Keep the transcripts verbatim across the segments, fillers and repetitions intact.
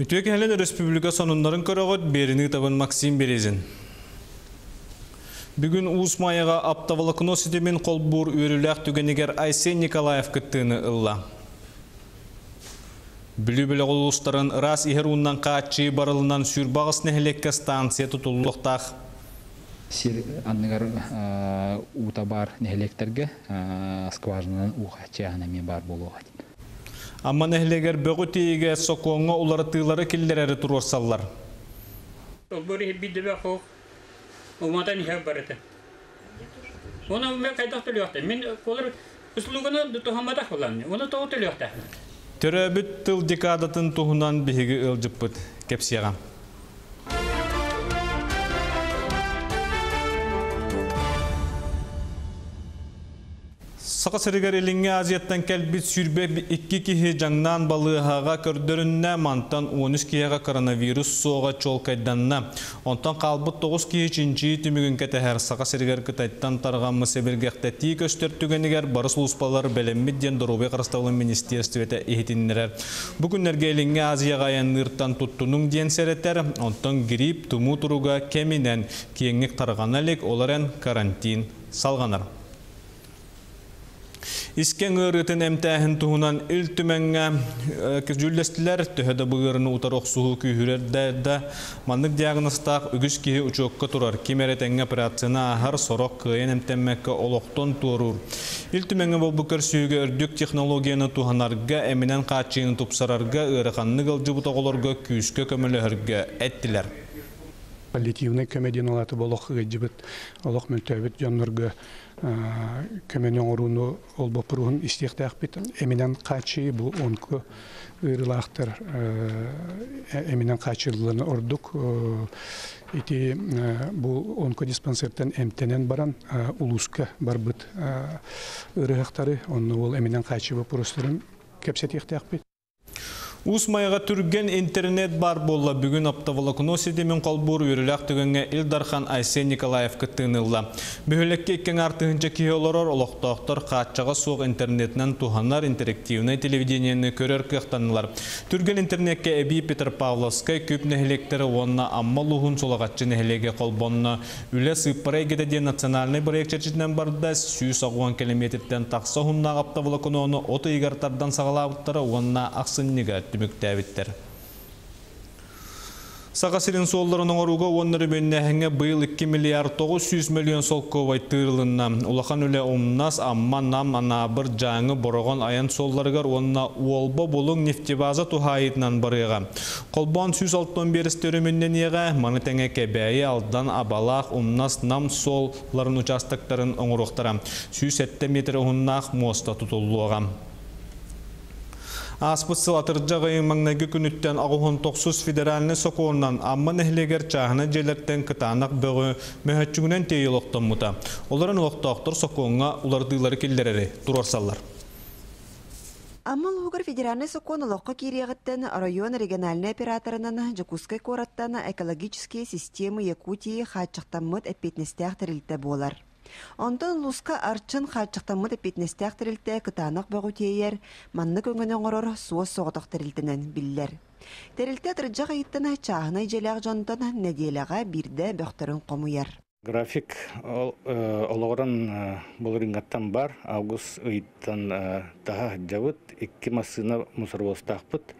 Үтөкелен республика сонуннарын көрөгөт берини табын Максим Березин. Бүгүн Уусмайга аптавалык носитемен колбур өрүлөк түгенегер Айсен Николаев кыттыны ылла. Бүлүбүлө улустарын рас ихеруннан качы барылынан сүрбагыс нехлекке станция тутулуктак. Сир аннегар утабар нехлектерге скважинанын ухачаны мен бар болот. Амма нехлегер бөгүтиге сокоңго улары тылары киллерери турурсаллар. Олбори биддебе хок уматан хеп барыты. Оны мен кайдак төлөктө. Мен колор услугуну тохамада кылам. Оны тоо төлөктө. Төрөбүт тыл декадатын туһунан биһиги ылжыппыт кепсиягам. Сакасырыгар элиңе азияттан кэлбит сүрбэ икки кихи жаңнан балыыхаға көрдөрүннэ мантан он үч кихиға коронавирус соға чолкайданна. Онтан қалбыт тогуз кихи чинчии түмігін кәтәхәр сакасырыгар кытайттан тарғаммы сәбіргәқті тей көштөрттігенігер барыс ұлыспалар бәлеммидден дорубе қырыстаулын министерстветі ехетіннерер. Бүгіннерге элиңе азияға янырттан туттунуң ден сәреттер, онтан грипп, туму туруга кеминен кейіннік тарған әлек оларын карантин салғанар. Искен ырытын әмтәһін туһунан ил түмәңгә күзүлләстеләр төһәдә бугырны утарох суһу күһүрәр дә маннык диагностак үгүс кие учокка турар кимеретәнгә операцияна һәр сорок кыен әмтәммәккә олоктон турур. Ил түмәңгә бу букыр сөйгә үрдүк технологияны туһанарга әминән качыны тупсарарга ырыганны гылҗы бутаголарга күскә көмәләргә әттеләр. Коллективный комединалаты болох гыҗбит Аллаһ мөлтәбит җаннарга көмөнөң оруну олбопруун истектак бит эминен качы бу онку ырлактар эминен качылыны ордук ити бу онку диспансерден эмтенен баран улуска барбыт ырыктары онну ол эминен качы вопростарын кепсетектак бит. Усмайга түрген интернет бар болла бүгүн аптавалык носидемин колбур үрүлөк түгөнгө Илдархан Айсен Николаев кытынылла. Бөһөлекке иккең артыгынча киолорор олоктоктор катчага суок интернетнен туханар интерактивный телевидениени көрөр кыктанылар. Түрген интернетке эби Петр Павловскай көп нехелектери онна аммалуун солагатчы нехелеге колбонно үлө сыппара эгедеде национальный проект чечитинен барда сүүс агуан километрден такса хуннага аптавалык оноону ото игартардан сагалаабыттара онна аксыннигат. Сакасырын солларының оруға оннары бөннәхіңе быйыл икки миллиард тогуз жүз миллион солковай тыйрылынна. Улахан үлі умнас амма нам анабыр жаңы бороған аян солларығар онна уолба болың нефтебаза тухайытынан барыға. Колбан жүз алтыдан беріс төріміннен еға, маңы тәңе кәбәйі алдан абалақ умнас нам солларын участактарын оңырықтара. жүз жеті метрі ұннақ моста тұтылуға. Аспытсыл атырджағайын маңнағы күніттен ағуғын тоқсыз федеральны соқуырнан амма нәхілегер чағына желерттен кытанақ бөгі мөхәтчігінен тейіл оқтын мұта. Оларын оқтақтыр соқуыңа олардыйлары келдерері тұрарсалар. Амма луғыр федеральны соқуын ұлыққа кереғіттен район региональны операторынан Жакускай қораттан экологические системы Якутии қатшықтамыт әппетнестіғ тірілді болар. Онтон луска арчын хачықтамыды петнестек тірілті кытанық бөгутейер, манны көңгін оңырыр суыз соғытық тірілтінен білдер. Тірілті тұрджақ айттына чағынай желеғ жонтын неделеға бірді бөқтірін қомуяр. График олығырын болырыңаттан бар, ауғыз ұйттан таға жауыт, екі масына мұсыр болыстақпыт,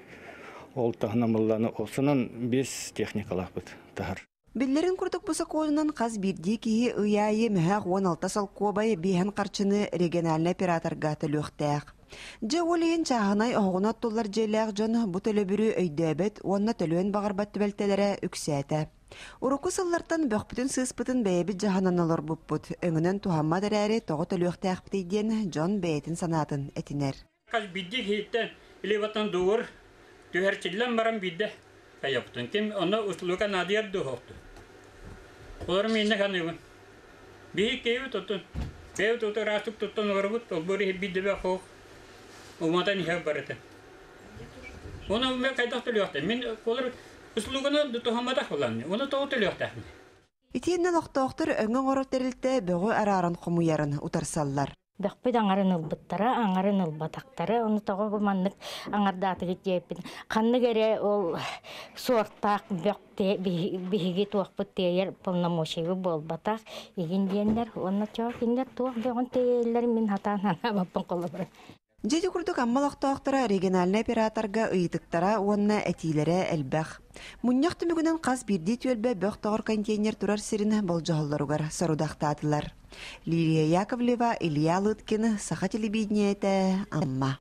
ол тағынамыланы осынан бес техникалақпыт тағыр. Биллерин курдук бусакоонунан каз бирди кии ыяйы мһәг он алты салкобай биһен карчыны региональный операторга төлөктөк. Жолуйын чагынай огуна толлар желег жон бу төлөбүрү өйдөбөт онна төлөн багарбат төбөлтөлөрө үксөтө. Урукусаллардан бөхпүтүн сыспытын бээби жаһананалар буппут. Өңүнөн тухамма дарари тогу төлөктөк дейден жон бээтин санатын этинер. Каз бидди хиттен илеватан дуур төһөрчилен барам бидде. Каяптын ким она услуга надир дохту. Олар менне каныбы. Бий кеви тотун. Кеви тоту растук тотун горбут, болбори биддебе хок. Уматан хеп барыты. Оны мен кайдак төлөктө. Мен колор услугуну тохамада кылам. Оны тоо төлөктө. Итинен октоктор өңгөн гороттерилте бөгү арарын кумуярын утарсаллар. Бақпед аңарын ылбыттары, аңарын ылбатақтары, оны тоғы бұманнық аңардаты кетеппен. Қанны кере ол сортақ, бігіге туақпыт тейер полномочайы бол батақ. Еген дейіндер, оны чоқ ендер туақ беғін тейерлер мен хатанан абаппын қолы бұрын. Деді күрдік аммалақтауақтыра региональный операторға ұйытықтара онына әтейлері әлбәқ. Мұнияқты мүгінен қаз бірде түйелбе бөқ тоғыр контейнер тұрар серін болжағыларығар сарудақтадылар. Лилия Яковлева, Илья Лыткин, Саха телебидниеті, Амма.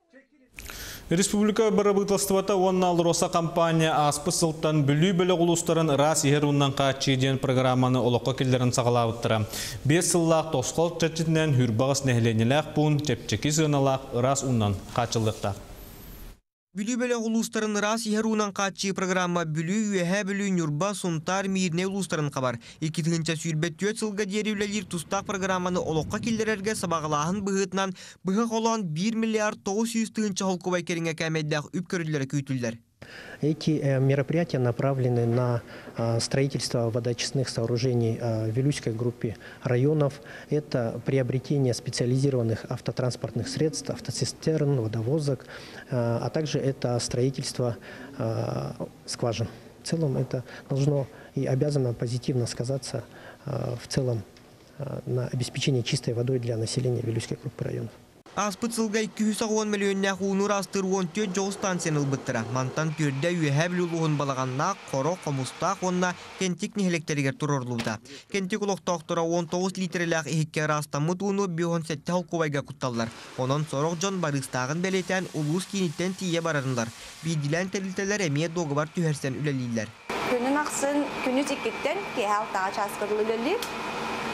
Республика барабытластвата онна алроса компания аспысылттан бүлі-білі ғулыстарын рас еруннан қатшейден программаны олыққа келдерін сағалауыттыра. Бес сыллақ тосқол чәтчетінен үрбағыс нәхіленеләқ бұн, чәпчекі зығыналақ рас ұннан қатшылдықта. Бүлі-білі ғулыстарын рас еруннан қатшей программа бүлі үйәе бүлі нүрба сұнтар мейірне ғулыстарын қабар. Екетігінші сүйірбет төт сылға деревлелер тұстақ программаны олыққа келдерерге сабағылағын бұғытынан бұғы қолан бір миллиард тоғыз жүз тысяча холковай керіңе кәмеддәқ үпкөрілері көйтілдер. Эти мероприятия направлены на строительство водоочистных сооружений в Вилюйской группе районов. Это приобретение специализированных автотранспортных средств, автоцистерн, водовозок, а также это строительство скважин. В целом это должно и обязано позитивно сказаться в целом на обеспечении чистой водой для населения Вилюйской группы районов. Аспыцылгай күйсі он миллионна хуыныр астыруын тет жоғы станциян ұлбыттыра. Мантан көрді үйәбілі ұлығын балағанна, қоро қымыстақ онна кентік нехелектерігер тұрурлуда. Кентік ұлықтақтыра он тоғыз литріліғ ехекке растамыт ұны бүйін сәтті қалқуайға құтталдар. Онын сорық жон барыстағын бәлетен ұлыс кенеттен тие барарындар. Бейділен тәрілтелер әме доғыбар түйерсен үләлейлер. Күнін ақсын күніз екеттен кеғал тағач асқырыл үләлейлер.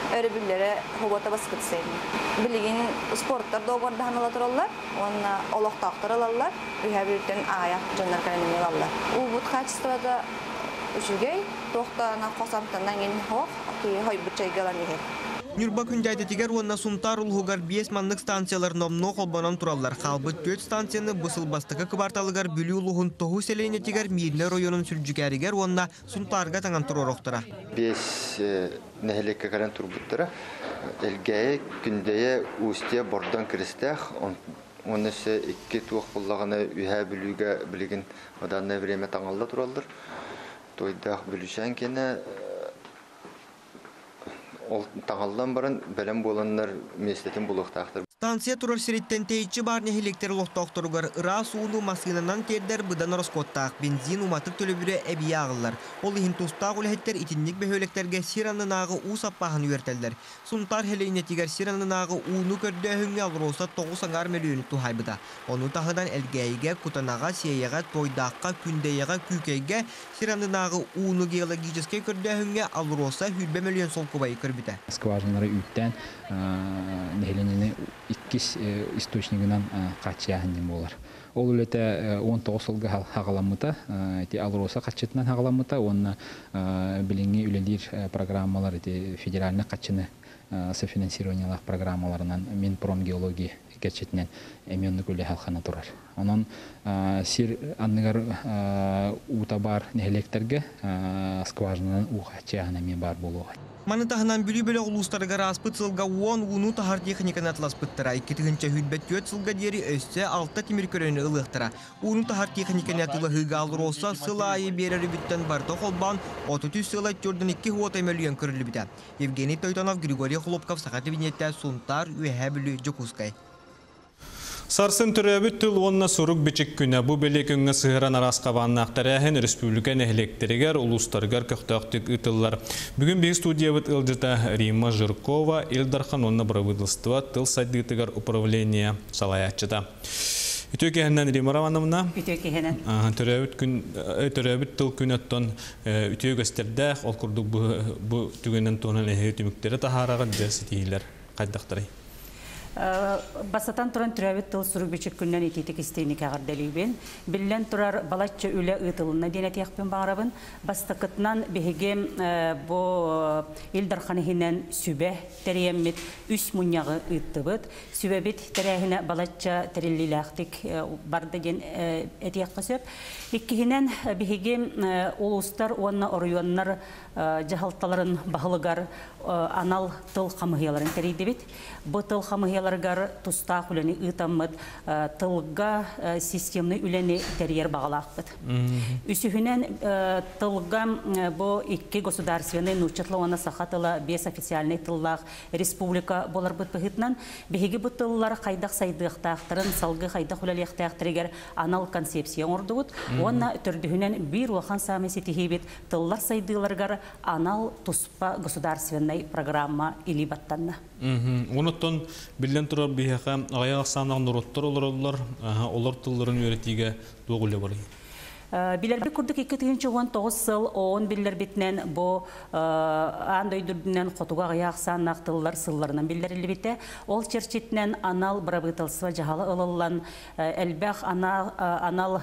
Әрбілері ғобота басқытсайын. Білген спорттар доғыр дағаналатыр олар, оны олықтақтыр алалар, үйәбілден аяқ жандар кәрінемел алалар. Ұлбұт қачыстырада үшігей, тоқтана қосамтандан ген хоқ, кей бұтшайгалан егер. Нүрба күндәйдетігер онына сұнтар ұлғығар бес маңнық станцияларына мұн қолбанан тұралар. Қалбы төт станцияны бұсылбастықы күбарталығар бүлі ұлығын тұху селейнетігер мейдіне ройонын сүрджігәрігер онына сұнтарға таңан тұрор оқтыра. Бес нәхелекке қаран тұрбыттыра. Әлгәе күндәе өсте бордан кірістәқ. Онысы екі туақ болағына үйә бүлігі білігін оданына біреме таңалда тұралдыр. Тойдақ бүлішен кені тағалдан барын бәлем боланнар местетін бұлықтақтыр. Станция тұрар сиреттен тейчі бар нехелектер ұлықтақтыруғар ұра суылу масынанан тердер бұдан ұрысқоттақ, бензин ұматық төлібірі әбей ағылар. Ол ең тұстақ үләттер итіндік бөхелектерге сиранын ағы ұ саппағын үйертелдер. Сұнтар хелейнетігер сиранын ағы ұны көрді әхіңе алыроса тоғыз миллион тұхайбыда. Оны тағыдан әлгәйге, құтанаға, сияйға, тойдаққа, күндейға, күйкейге сиранын ағы ұны геологическе көрді әхіңе алыроса миллион сол көбайы көрді. Скважинары үйттен нәхеленені иккес источнигынан қатшияғынден болар. Ол өлеті он тоғыз сылғы хағаламыта, алыроса қатшетінен хағаламыта, оны білінгі үлелер программалар, федеральны қатшыны софинансированиялық программаларынан Минпром геология кетшетінен әменді көлі халқана тұрар. Оның сир аннығар ұта бар нәхелектерге скважинынан ұқатшияғына мен бар болуға. Манытағынан бүлі-білі ғылыстарға распыт сылға он ұны тағар техниканы атласпыттыра. Екетігінші хүлбәт төт сылға дері өсі алты темір көрені ұлықтыра. Оны тағар техниканы атлығыға алыр олса сылайы берері бүттен барты қолбан, отыз сылай түрдің екі ғотай мөлген көрілі біті. Евгений Тойтанов, Григорий Хлопков, Сақаты Венетті, Сунтар, Үйә білі, Джокускай. Сарсын түрәбіт түл онына сұруқ бічік күні бұ бәлек үңі сұғыран арасқаваннақтар әхін республика нәхелектерігер ұлыстарғар көқтақтық үтіллар. Бүгін бей студия бұт үлдіта Рима Жиркова, Элдархан онына бұрабыдылыстыва тыл сайдығытығар управления салаячыда. Үтеке әхіннен Рима Романовна. Үтеке әхіннен. Түрәбіт түл күн әттон үтеу көстердәқ, ол күрдік Басатан тұран түрәбет тұл сұрубечек күннен ететік істейіне кәғырдәлейбен. Біллен тұрар балатчы үлі ұйтылына денәті яқпен бағарабын. Бастықытнан бігігем бұл елдарханығынан сөбә тәріеммет үс мұняғы ұйтты бұд. Сөбәбет тәрәхіні балатчы тәрелейлі әқтік барды ден әті яққа сөп. Еккігінен бігігем олыстар, онына орыуаннар жағалталарын бағылығар анал тұл қамығияларын тәрейді бет. Бұл аларгар туста хулене ытаммат тылга системный улене терьер багалакпыт. Үсүһүнэн тылгам бо икки государственный нучатлана сахатала без официальный тыллах республика боларбыт быгытнан биһиги бу тыллар кайдак сайдыктактарын салгы кайдак улелектактыргер анал концепция ордубут. Онна төрдүһүнэн бир улахан самеси тихибит тыллар сайдыларгар анал туспа государственный программа или баттанна. Онотон билен турар биһэхэ аяк санаң нуруттар олорлар, олор тылларын үйрөтүүгө догуле бар. Билербит курдук эки миң он тогуз жыл он билербитнен бо андай дүрдүнөн котуга аяк санак тыллар сылларынан билерилбите. Ол черчитнен анал барабытылса жагалы ылыллан элбэх ана анал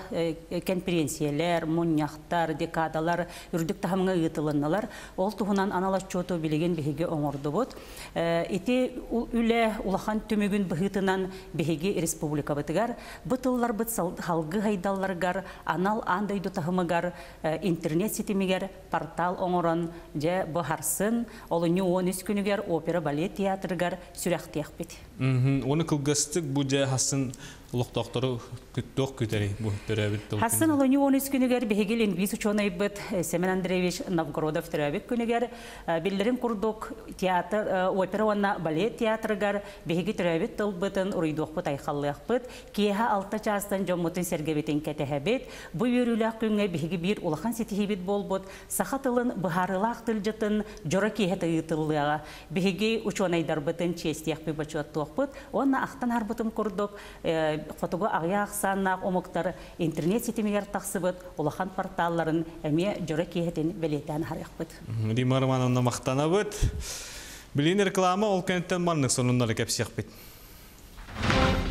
конференциялер, муньяктар, декадалар үрдүк тахамга ыытылынналар. Ол тугунан анал отчёту билеген биһиги оңордубут. Эти үлэ улахан төмөгүн быһытынан биһиги республика бытыгар, бу тыллар быт халгы хайдалларгар анал андай дутахымыгар интернет сетимигер портал оңорон же бахарсын олуну он үч күнүгер опера балет театрыгар сүрәхтек бит. Оны кылгыстык бу же хасын улуктоктор күттөк күтери бу төрөбүт толкун. Хасын олуну он үч күнүгер бегел лингвист учёный бит Семен Андреевич Новгородов төрөбүт күнүгер билдирим курдук театр опера ана балет театрыгар беги төрөбүт толбытын уруйдук бут айхаллык бут кеха алты частан жомутун сергебетин кетехебет бу юрүлөк күнгө беги бир улахан сетихибит болбот сахатылын быхарылак тылжытын жораки хетыйтылга беги учёный дарбытын честияк бачат токпут онна ахтан арбытым курдук Хотуга аяк санак омоктар интернет сетимигер таксыбыт улахан порталларын эме жора киетин белетен харыкпыт. Димарманына мактанабыт. Билин реклама ол кенттен маннык сонуннары кепсекпит.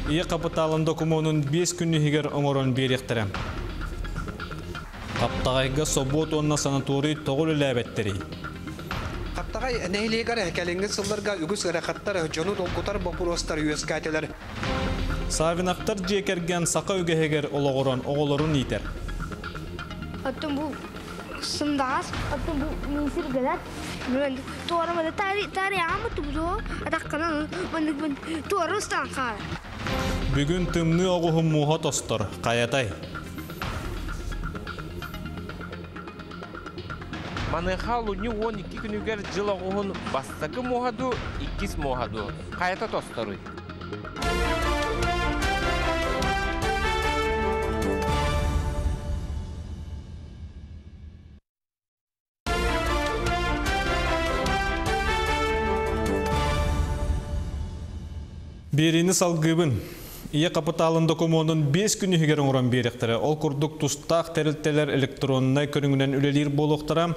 Ие капиталын документын беш күнүгер оңорон беректерем. Каптагайга собот онна санаторий тогул элебеттери. Каптагай энелегер экелинге сылдарга үгүс рахаттар жонун толкутар бокуростар юэскателер. Савинактар жекерген сақа үгегер олоғырын оғылырын етер. Оттың бұл сымдағас, оттың бұл мейсір гәләт. Мен туарымады тария амытып зоу, атаққанан мен туарыстан қар. Бүгін тымны оғығым мұға тостыр, қаятай. Манайхалу не он екі күнігер жыл оғығын бастықы мұғаду, иккіс мұғаду. Қаята тостыры. Берені салгыбын. Ие капиталын документын беш күнігер оңыран беректері. Ол күрдік тұстақ тәрілтелер электронына көріңінен үлелер болуқтыра.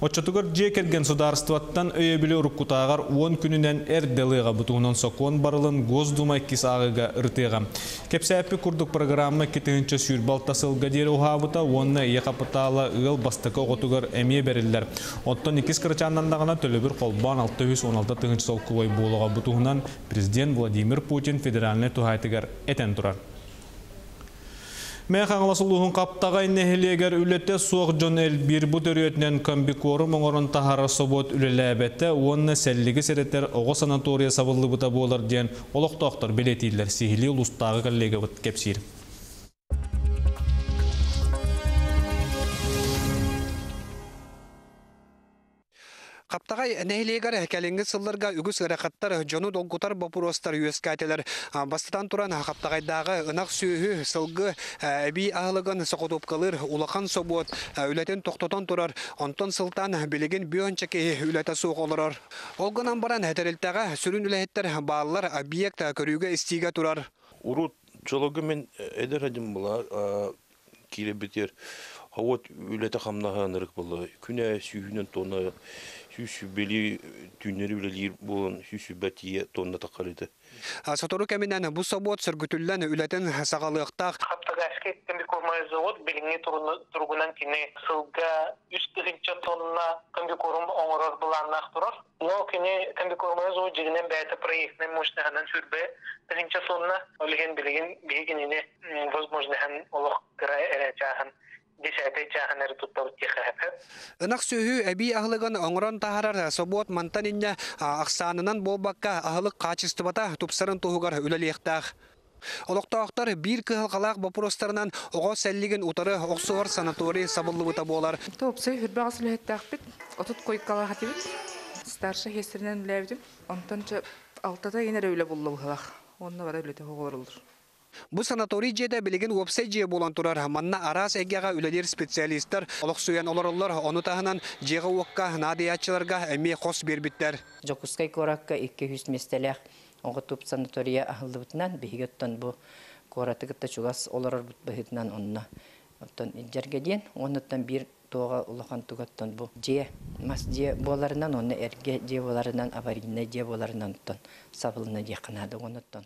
Отчатығыр жекерген сударстваттан өйебілі ұрыққытағар он күнінен әрделіға бұтығынан сокон барылын Госдума кес ағыға үртеға. Кепсәпі күрдік программа кетігінші сүйірбалтасылға дері ұғабыта, онына ие капиталы ұғыл бастықы ғотығыр әме берілдер. Оттан икес қырчаннандағына төлібір қолбан алты жүз он алты сол кубай болуға бұтығынан президент Владимир Путин федеральны тұхайтығар. Этен турар. Мен хаңласулуғын қаптағай нехелегер үлетті соқ жон әл бір бұт өріетінен комбикоры мұңырын тахара собот үлеләбетті, онына сәлігі сәреттер оғы санатория сабылы бұта болар ден олықтақтар белетейлер сихили ұлыстағы кәлегі бұт кепсир. Каптагай нехилегер экелинге сылларга үгүс рахаттар жону долгутар бапуростар юэскателер бастан туран каптагайдагы ынак сүйүү сылгы би алыгын сокотуп кылыр улахан собот үлөтөн токтотон турар онтон сылтан билеген бөөнчеке үлөтө суугулар олгонан баран терилтага сүрүн үлөттөр баалар объект көрүүгө истиге турар урут жологу мен эдерадим була киребитер вот үлөтө хамнагынырык болду күнө сүйүнөн тону Сюсюбели тюнерюлелир болон сюсюбатие тонна такалиты. А сатору каминана бусабот сергутуллана улетен сагалыктак. Каптагашке комбикормай завод белине тургунан кине сылга үч жүз тонна комбикорум оңорор буланак турар. Но кине комбикормай завод жигинен бэйте проектнен мощнаганан сүрбе үч жүз тонна олген билеген бегинине возможно хан олох кыра эречахан. Нахсюю эби ахлыган онгран тахарар собот мантаниння ахсанынан болбакка ахлык качествата тупсарын тухугар үлелектах. Олоктоактар бир кыл калак бопростарынан ого сәллиген утары оксуар санаторий сабыллыбыта болар. Топсы үрбагысын хеттахпит, отут койкалар хатибит. Старша хестернен билебдим. Онтонча алтыда енер өйле боллы калак. Онна бара үлете хоголорулдур. Бу санаторий жеде билеген вебсайт болан турар, манна арас эгега үлелер специалисттер олоксуян олоруллар, ону тахынан жега уокка наадыятчыларга эми кос бербиттер. Жокускай коракка эки жүз местелек оңготуп санатория ахылдыбытынан бигеттен бу коратыгытта чугас олорор бытынан онна. Оттон жергеден оннаттан бир тоога улахан тугаттан бу же мас же боларынан онна эрге же боларынан аварийне же боларынан оттон сабылына же канады оннаттан.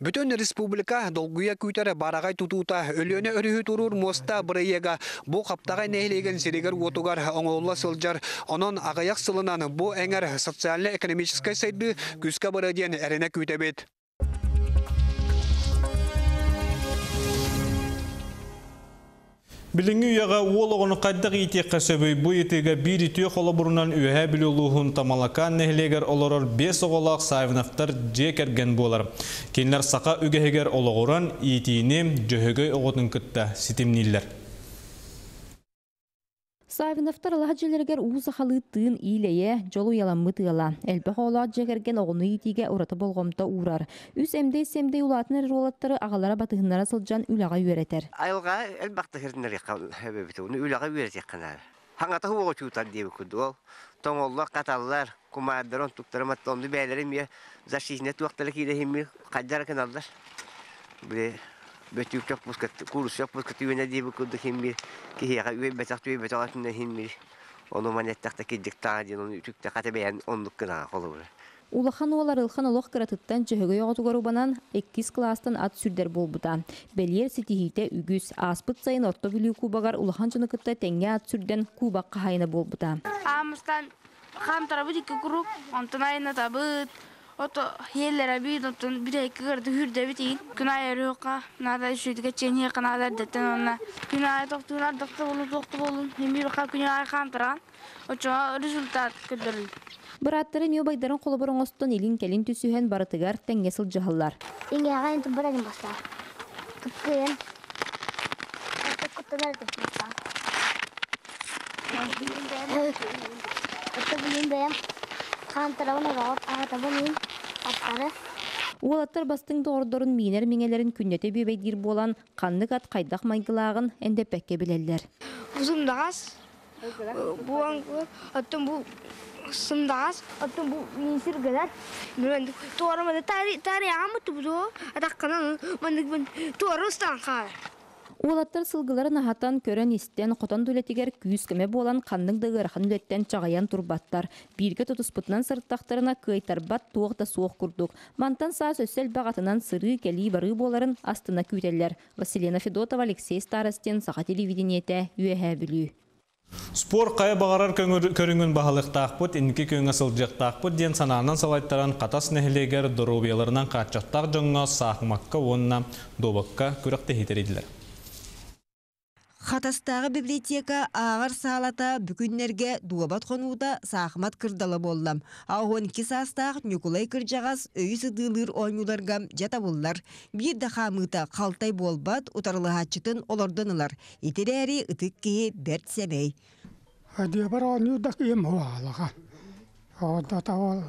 Бүтөн республика долгуя күйтөрө барагай тутуута өлөнө өрү турур моста бирейега бу каптагай нелеген серегер отугар оңолла сылжар анын агаяк сылынан бу эңер социально-экономический сайды күскө бараден эрене күйтөбөт. Билинги яга уологону каддаг итекка сөбөй бу итеге бир итег холобурунан үһэ билулуһун тамалакан нехлегер олорор бес оголак сайвнафтар жекерген болар. Кенлер сака үгегер ологоран итиинем жөһөгөй оготун кытта ситимниллер. Сайвнафтар лахжелергер ууза халы тын илее жолу яламытыла. Элбэх олак жекерген огону итеге ураты болгомта урар. Үс эмдей-семдей улатынар ролаттары агалара батыгыннара сылжан үлага үйретер. Айылга элбахты хирдинер якан хэбэбитону үлага үйрет яканар. Хангата хуого чуутан дейбі күнду ол. Тоңоллар, каталлар, кумааддарон, туктараматтонды бәйлерім е. Зашизіне туақтылы кейдахимми қаддара каналдар. Біле... Бетю чак пускат курс чак пускат ювена дебу куда химми кихера ювен бетак ювен бетак на химми оно манет так таки диктади он чук так это бен он дукна холове. Улахан улар улахан улах кратыттан жеһеге ягатугарубанан эккис класстан ат сүрдер болбута. Белер ситихите үгүс аспыт сайын орто билүү кубагар улаханчыны кытта теңге ат сүрден кубак кайына болбута. Амстан хам тарабыдик куруп онтайна табыт. Ото еллер бир оттон бир эки кырды хүрдө битин күнай рыка нада шүдгө чени канада деттен онна күнай токтуна докто болу докто болу немир ха күнай хантыран очо результат кыдырыл бираттыры мебайдарын колоборон остон илин келин түсүһөн барытыгар теңгесил жыһаллар эңега энти баран баста кыпкен кыпталар дыпта ото билинде хантырауна рот ата болин. Уолаттар бастың доордорун минер меңелерин күннөтө бөбөйдир болан канны кат кайдак майгылагын эндепекке билелер. Узундагас буаңгы аттын бу сындагас аттын бу минсиргелер мен тоормада тари тари амытты бу атакканан мен тоорустан кар. Уолаттар сылгыларын ахатан көрөн истен котон дөлетигер күйүскеме болан канның дыгырхан дөлеттен чагаян турбаттар. Бирге тотуспытынан сырттактарына кыйтарбат туохта суох курдук. Мантан саас өсөл бағатынан сыры келий бары боларын астына күйтелер. Василина Федотова, Алексей Старостин, Саха телевидениете, ЮЭХ билүү. Спор қайы бағарар көріңін бағалық тақпыт, инеке көңі сылжық тақпыт ден санағынан салайттаран қатас нәхілегер дұрубияларынан қатшақтақ жаңа сақмаққа онына добыққа көрікті хетереділер. Хатастағы библиотека ағыр салата бүкіннерге дуабат қонуыда сақымат кырдалы болдам. Ауын кесастақ нүкулай кыржағас өйсі дылыр ойнуларға жата болылар. Бір дақамыта қалтай болбат ұтарлы хатшытын олардынылар. Итерері ұтық кей бәрт сәмей. Дебір ойнулдақ ем хуалыға. Одата ол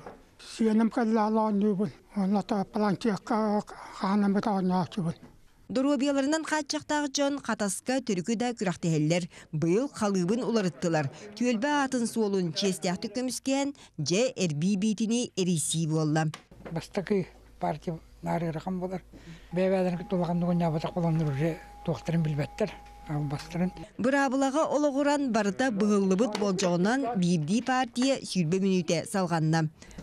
сенім қалала ойну бұл. Олата плантекқа қанымыта ойнаушы бұл. Дорубияларынан қатшақтағы жон қатасқа түркі да күрақтығелер. Бұл қалыбын оларыттылар. Көлбі атын суолын честяқты көміскен, жа әрбей бейтіне әресей болла. Бастықы партия нары рақам болар. Бәйбәден күт олағандығын нәбатақ боландыр уже тоқтырын білбәттір. Бұрабылаға олығыран барыта бұғылыбыт болжағынан бейбдей партия сүрбі мүніте салғанна.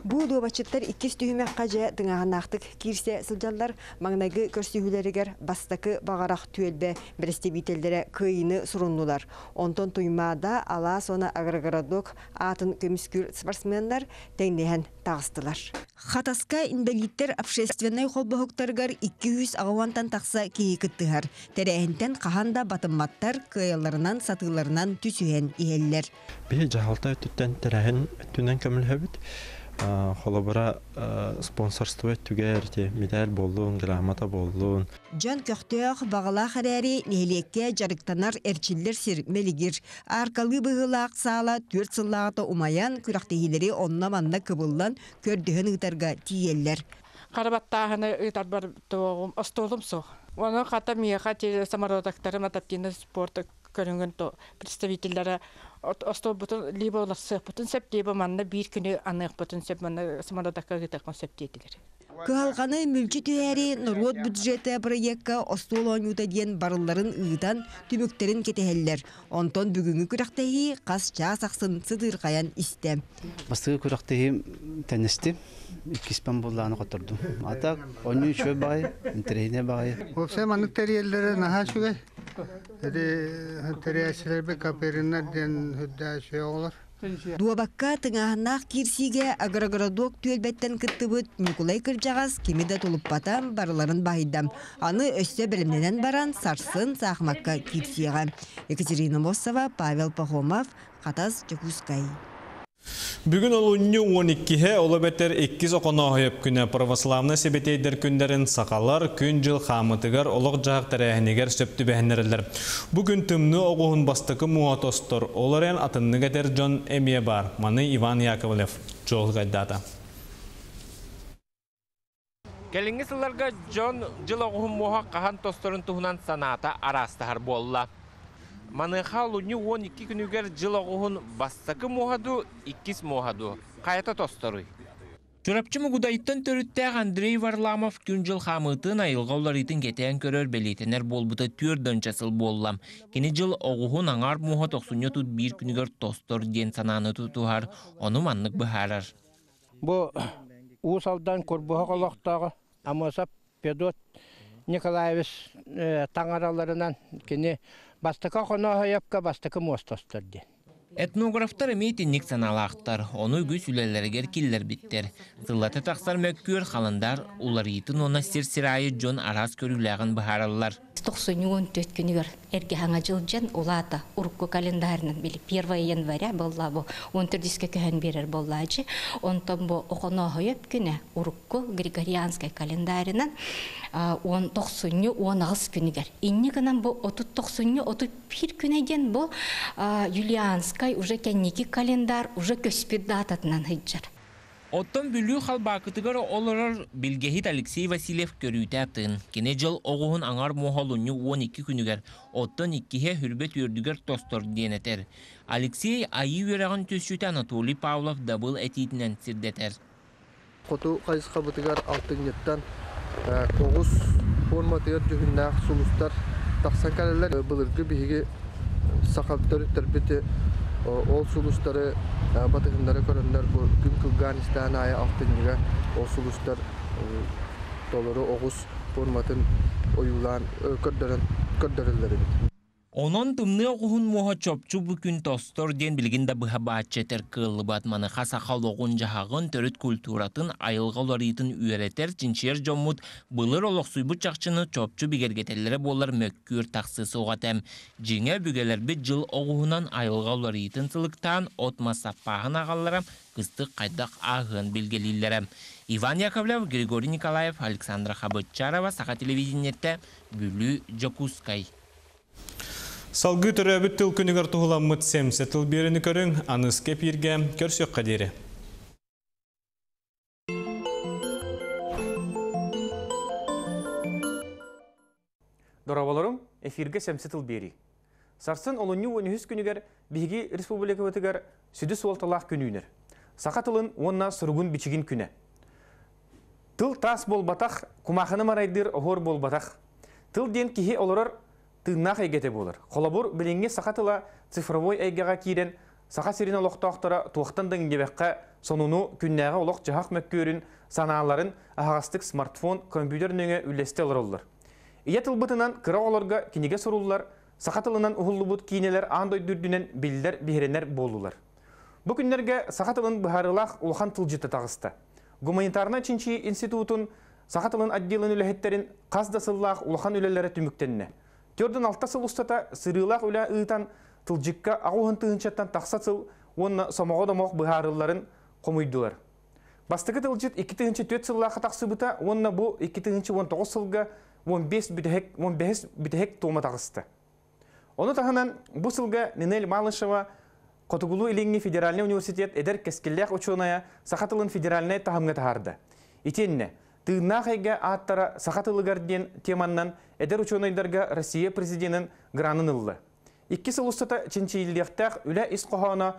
Бұл добачыттар иккес түйімек қажа дыңаған ақтық керсе сылжалар маңнағы көрсігілерігер бастақы бағарақ түйелбі бірістебетелдері көйіні сұрынлылар. Онтон тұймада ала сона агрогородок атын көміскүр спортсмендар тәңдеген тағыстылар. Хатаска инвалидтер общественной холбағықтарғар екі жүз ағуантан тақса кейі күттіғар. Тәрәйінтен қағанда батым маалыматтар кыяларынан сатыларынан түсүен иеллер. Би жаалтай түттен терен түнен көмүлөбүт. Холобара спонсорство түгәрде медаль болуын, грамота болуын. Жан көктөк бағала қарари нелекке жарықтанар әрчиллер сермелігір. Арқалы бұғылақ сала төрт сылағыта умаян күрақтегілері онына манна кыбылдан көрдігін ұтарға тиеллер. Қарабаттағыны ұйтар бар тұғым, ұстолым соқ. Оны қата мияқа тері самародақтары матаптені спорты көрінген представителдері остол бутун либо лассех бутун сеп либо манна бир күнү анык бутун сеп манна самадакка кете концепт этилер. Калганы мүлкү түйәри нурлот бюджеты проектка остол оюта диен барылларын ыйдан түмөктерин кетеһеллер. Онтон бүгүнгү күрәктеһи кас часаксын сыдыр каян истем. Бастыгы күрәктеһи тәнестим, икиспан булланы котурдум. Атак онун чөй бай, интерейне бай. Осе маны тереллере наха чөй. Эди терелчилер бе каперинна ден Дуабакка тыңаһыннаах кирсиге агрогородок түөлбэттен кыттыбыт Николай Кырдьагас кимиде тулуппатан барыларын баһыйдам. Аны өссө билимненен баран сарсын саахмакка кирсиега. Екатерина Мосова, Павел Пахомов, Катас Чекускай. Бүгүн олунню он экиһе олобеттер эки соконоһойоп күнэ православны себетейдер күндерин сакалар күн жыл хамытыгар олог жаак тәрәһинигер сөптүбэһиннерелер. Бүгүн тымны огуһун бастыкы муотостор олорен атынны кэтер Джон эмие бар. Маны Иван Яковлев жол гайдата. Келиңи сыларга Джон жыл огуһун муоха каһан тосторун туһунан санаата арастахар болла. Маныха луни он эки күнүгер жыл огуһун бастакы мохаду иккис мохаду кайта тостарый. Чурапчы мугудайттан төрүттәк Андрей Варламов күн жыл хамытын айылгаулар итин кетен көрөр белетенер болбута төрдөн часыл боллам. Кини жыл огуһун аңар моха токсуньо тут бир күнүгер тостор ден сананы тутухар, ону маннык быхарар. Бу усалдан корбуха колоктагы Амосап Педот Николаевич таңараларынан кини бастыка хоноһойопка бастыка мостостор ди. Этнографтар митинник саналаахтар, ону гү сүлелергер киллер биттер. Сыллата тахсар мөккөр халандар улар итин она серсирайы Джон арас көрүләгән баһараллар. токсон он төрт күнүгөр эрге хаңа жыл жан улата урукко календарнын били первое января болла бу он төрт көһөн берер боллачы. Онтон бу хоноһойоп күнү урукко григорианский календарынан он токсонню он алтынчы күнүгөр. Иннигенен бу отуз токсонню отуз бир күнөдөн бу юлианский уже кенники календар уже көспит дататынан хыджар. Оттон бүлүү халбакытыгар олорор Билгехит Алексей Васильев көрүүтээптын. Кене жыл огуһун аңар мохолунню он эки күнүгөр. Оттон иккиһе хүрбөт үрдүгөр тостор диэнетер. Алексей айы үөрөгөн төсчүтө Анатолий Павлов дабыл этиитинен сирдетер. Коту кайыска бытыгар алтыгнеттан тогуз форма тыгар жүгүннаах сулустар таксакалелер былыргы биһиги сакалтыр тербити ол сулустары батыгындары көрөндөр бу күн Кылганистан ай алтыныга ол сулустар долору огуз форматын оюлан көрдөрөн көрдөрөлөр. Онон тымны огуһун моха чопчу бүкүн тостор ден билгин да быхабаачетер кылы батманы хасахал огун жаһагын төрөт культуратын айылгаларытын үйрөтер чинчер жоммут былыр олоксуйбут чакчыны чопчу бигергетеллере боллар мөккүр таксысы огатем. Жиңе бүгелерби жыл огуһунан айылгаларытын сылыктан отмасаппагын агалларам кыстык кайдак агын билгелиллерем. Иван Яковлев, Григорий Николаев, Александра Хабычарова, Саха телевидениете Бүлү Жокускай. Салгы төрөбүт тыл күнүгөр туһуламмыт семсе тыл берини көрүң, аныс кеп ирге көрсөк кадери. Дороболорум, эфирге семсе тыл бери. Сарсын олунню он үч күнүгөр биги республика өтүгөр сүдү суолталаах күнүнөр. Сака тылын онна сургун бичигин күнө. Тыл тас бол батах, кумахыны марайдыр огор бол батах. Тыл ден кихи олорор тыннах эгете болыр. Холобур билинге сахатыла цифровой эгега кирен, саха сирина лохтоохтора туохтан дыңгебекка сонуну күннега олох жахак мөккөрүн санааларын агастык смартфон компьютер нөңө үлесте олороллар. Ия тылбытынан кыра олорга кинеге соруллар, сахатылынан ухуллубут кинелер андой дүрдүнен билдер бихеренер болулар. Бу күннерге сахатылын быхарылах улхан тылжыты тагыста. Гуманитарна чинчи институтун сахатылын отделын үлехеттерин каздасыллах улхан үлелере түмүктенне. Терден алтасы лустата сырылах уля ыйтан тылжикка агуын тыынчаттан тақсатыл онна самаға да мақ бұхарыларын қомыйдылар. Бастығы тылжит екі мың төрт сыллаға тақсыбыта онна бұл екі мың он тоғыз сылға он бес бітіхек толма тағысты. Оны тағынан бұл сылға Нинель Малышева Котугулу Илиңни Федеральный университет эдер кескеллях ученая сахатылын федеральная тағымға тағарды. Итенне, тыыннағайға аттара сахатылығарден теманнан эдер ученайдарға Россия президентін гранын ыллы. Икки сыл ұстата ченчейлдіқтақ үлі ес қоғауына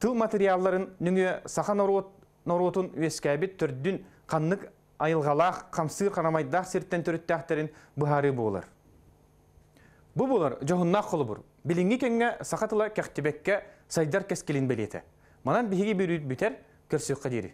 тыл материалларын нүңе саха норотын өскәбет түрдін қаннық айылғалақ қамсыр қанамайдақ серттен түріттәқтерін бұхары болар. Бұ болар жоғыннақ қолы бұр. Білінгі кенге сақатыла кәқтебекке сайдар кәскелін білеті. Манан бігі бүріт бүтер көрсіққа дері.